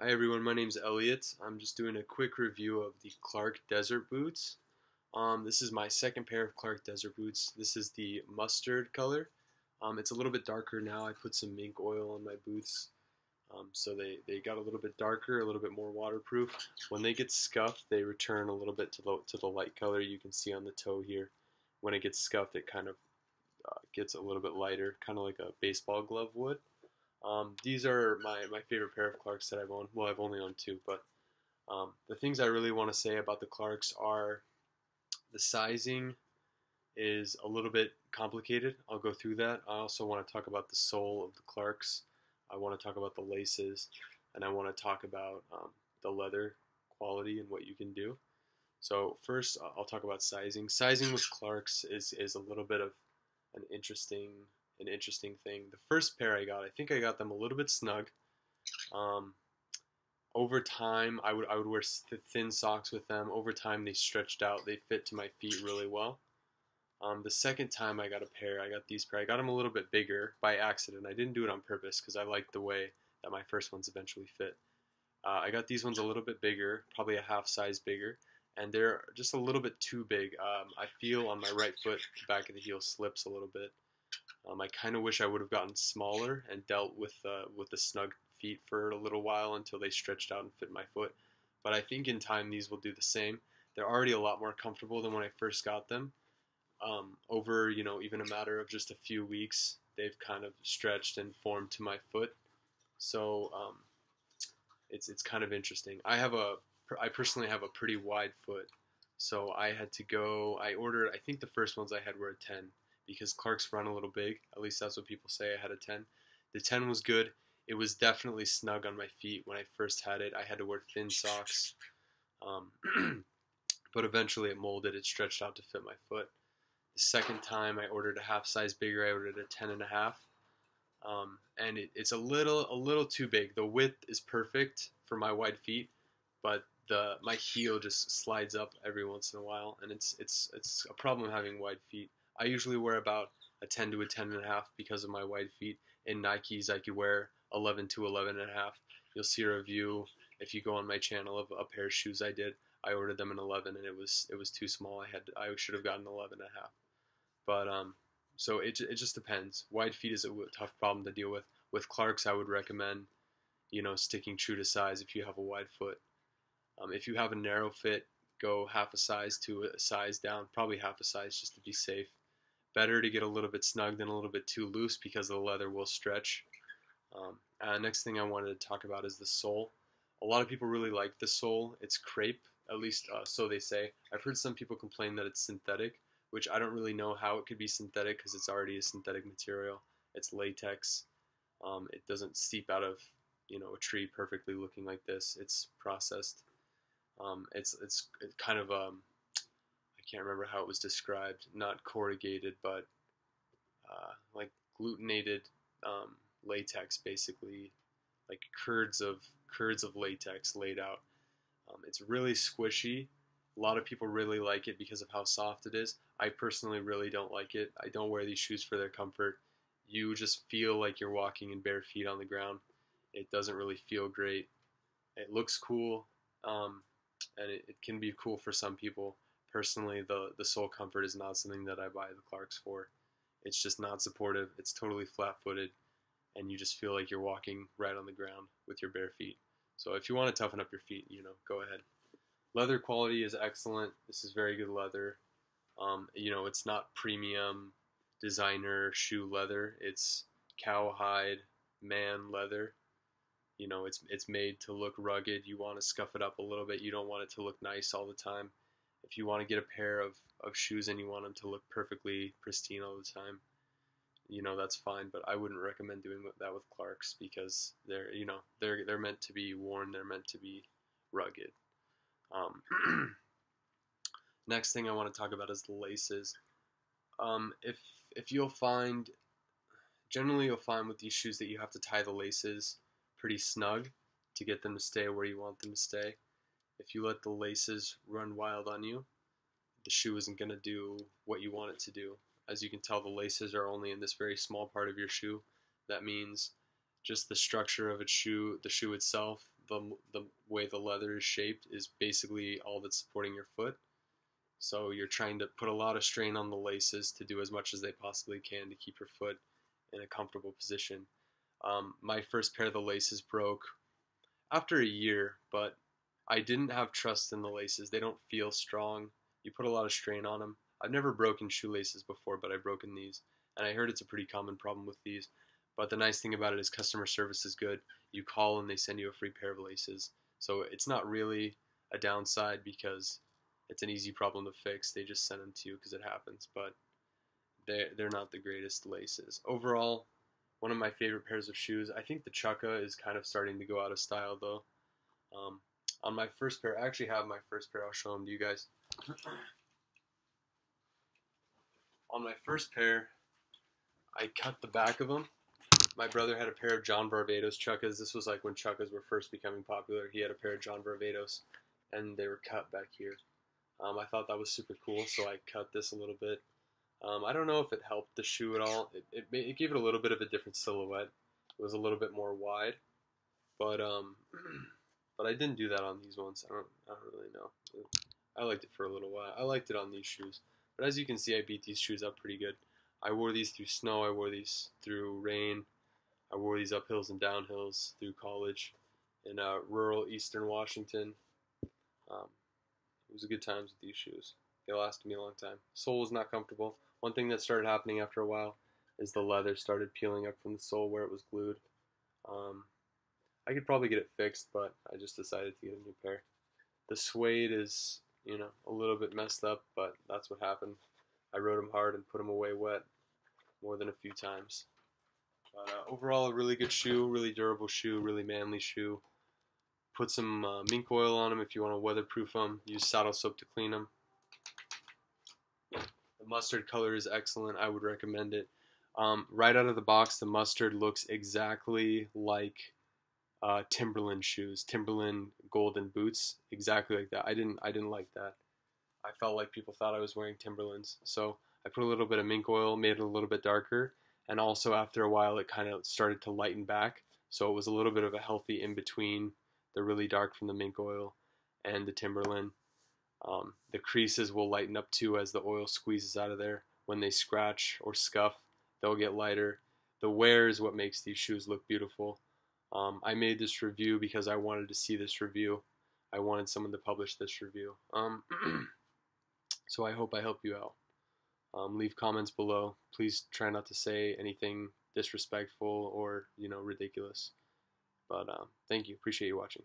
Hi everyone, my name's Elliot. I'm just doing a quick review of the Clarks Desert Boots. This is my second pair of Clarks Desert Boots. This is the mustard color. It's a little bit darker now. I put some mink oil on my boots, so they got a little bit darker, a little bit more waterproof. When they get scuffed, they return a little bit to the light color you can see on the toe here. When it gets scuffed, it kind of gets a little bit lighter, kind of like a baseball glove would. These are my favorite pair of Clarks that I've owned. Well, I've only owned two, but the things I really want to say about the Clarks are the sizing is a little bit complicated. I'll go through that. I also want to talk about the sole of the Clarks. I want to talk about the laces, and I want to talk about the leather quality and what you can do. So first, I'll talk about sizing. Sizing with Clarks is a little bit of an interesting thing. The first pair I got, I think I got them a little bit snug. Over time, I would wear thin socks with them. Over time, they stretched out. They fit to my feet really well. The second time I got a pair, I got these pair. I got them a little bit bigger by accident. I didn't do it on purpose because I liked the way that my first ones eventually fit. I got these ones a little bit bigger, probably a half size bigger, and they're just a little bit too big. I feel on my right foot, the back of the heel slips a little bit. I kind of wish I would have gotten smaller and dealt with the snug feet for a little while until they stretched out and fit my foot. But I think in time these will do the same. They're already a lot more comfortable than when I first got them. Over, you know, even a matter of just a few weeks, they've kind of stretched and formed to my foot. So it's kind of interesting. I personally have a pretty wide foot, so I had to go. I think the first ones I had were a 10. Because Clarks run a little big, at least that's what people say. I had a 10. The 10 was good. It was definitely snug on my feet when I first had it. I had to wear thin socks, but eventually it molded. It stretched out to fit my foot. The second time I ordered a half size bigger. I ordered a 10.5, and it's a little too big. The width is perfect for my wide feet, but my heel just slides up every once in a while, and it's a problem having wide feet. I usually wear about a 10 to a 10.5 because of my wide feet. In Nikes, I could wear 11 to 11.5. You'll see a review if you go on my channel of a pair of shoes I did. I ordered them in 11, and it was too small. I should have gotten 11.5. But so it just depends. Wide feet is a tough problem to deal with. With Clarks, I would recommend, you know, sticking true to size if you have a wide foot. If you have a narrow fit, go half a size to a size down, probably half a size just to be safe. Better to get a little bit snug than a little bit too loose because the leather will stretch. Next thing I wanted to talk about is the sole. A lot of people really like the sole. It's crepe, at least so they say. I've heard some people complain that it's synthetic, which I don't really know how it could be synthetic because it's already a synthetic material. It's latex. It doesn't seep out of, you know, a tree perfectly looking like this. It's processed. It's kind of can't remember how it was described, not corrugated, but like glutenated latex, basically, like curds of latex laid out. It's really squishy. A lot of people really like it because of how soft it is. I personally really don't like it. I don't wear these shoes for their comfort. You just feel like you're walking in bare feet on the ground. It doesn't really feel great. It looks cool, and it can be cool for some people. Personally, the sole comfort is not something that I buy the Clarks for. It's just not supportive. It's totally flat-footed, and you just feel like you're walking right on the ground with your bare feet. So if you want to toughen up your feet, you know, go ahead. Leather quality is excellent. This is very good leather. You know, it's not premium designer shoe leather. It's cowhide man leather. You know, it's made to look rugged. You want to scuff it up a little bit. You don't want it to look nice all the time. If you want to get a pair of shoes and you want them to look perfectly pristine all the time, you know, that's fine. But I wouldn't recommend doing that with Clarks because they're meant to be worn. They're meant to be rugged. Next thing I want to talk about is the laces. If you'll find, generally you'll find with these shoes that you have to tie the laces pretty snug to get them to stay where you want them to stay. If you let the laces run wild on you, the shoe isn't going to do what you want it to do. As you can tell, the laces are only in this very small part of your shoe. That means just the structure of the shoe itself, the way the leather is shaped is basically all that's supporting your foot. So you're trying to put a lot of strain on the laces to do as much as they possibly can to keep your foot in a comfortable position. My first pair of the laces broke after a year, but I didn't have trust in the laces. They don't feel strong. You put a lot of strain on them. I've never broken shoelaces before, but I've broken these. And I heard it's a pretty common problem with these. But the nice thing about it is customer service is good. You call and they send you a free pair of laces. So it's not really a downside because it's an easy problem to fix. They just send them to you because it happens. But they're not the greatest laces. Overall, one of my favorite pairs of shoes. I think the Chukka is kind of starting to go out of style though. On my first pair, I actually have my first pair. I'll show them to you guys. On my first pair, I cut the back of them. My brother had a pair of John Varvatos Chukkas. This was like when Chukkas were first becoming popular. He had a pair of John Varvatos, and they were cut back here. I thought that was super cool, so I cut this a little bit. I don't know if it helped the shoe at all. It gave it a little bit of a different silhouette. It was a little bit more wide, but I didn't do that on these ones. I don't really know. I liked it for a little while. I liked it on these shoes. But as you can see, I beat these shoes up pretty good. I wore these through snow. I wore these through rain. I wore these up hills and down hills through college in rural eastern Washington. It was a good times with these shoes. They lasted me a long time. Sole was not comfortable. One thing that started happening after a while is the leather started peeling up from the sole where it was glued. I could probably get it fixed, but I just decided to get a new pair. The suede is, you know, a little bit messed up, but that's what happened. I rode them hard and put them away wet more than a few times. But overall, a really good shoe, really durable shoe, really manly shoe. Put some mink oil on them if you want to weatherproof them. Use saddle soap to clean them. The mustard color is excellent. I would recommend it. Right out of the box, the mustard looks exactly like Timberland shoes, Timberland golden boots, exactly like that. I didn't like that. I felt like people thought I was wearing Timberlands, so I put a little bit of mink oil, made it a little bit darker, and also after a while it kind of started to lighten back, so it was a little bit of a healthy in between the really dark from the mink oil and the Timberland. The creases will lighten up too as the oil squeezes out of there. When they scratch or scuff, they'll get lighter. The wear is what makes these shoes look beautiful. I made this review because I wanted to see this review. I wanted someone to publish this review. So I hope I help you out. Leave comments below. Please try not to say anything disrespectful or, you know, ridiculous. But thank you. Appreciate you watching.